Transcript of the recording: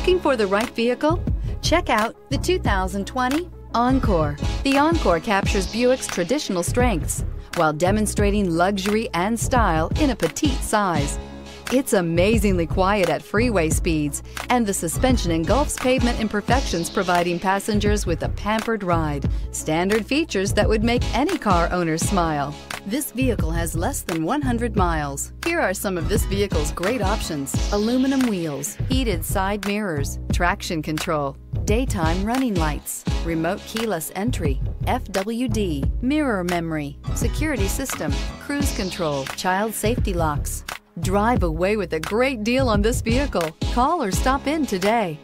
Looking for the right vehicle? Check out the 2020 Encore. The Encore captures Buick's traditional strengths while demonstrating luxury and style in a petite size. It's amazingly quiet at freeway speeds, and the suspension engulfs pavement imperfections, providing passengers with a pampered ride. Standard features that would make any car owner smile. This vehicle has less than 100 miles. Here are some of this vehicle's great options: aluminum wheels, heated side mirrors, traction control, daytime running lights, remote keyless entry, FWD, mirror memory, security system, cruise control, child safety locks. Drive away with a great deal on this vehicle. Call or stop in today.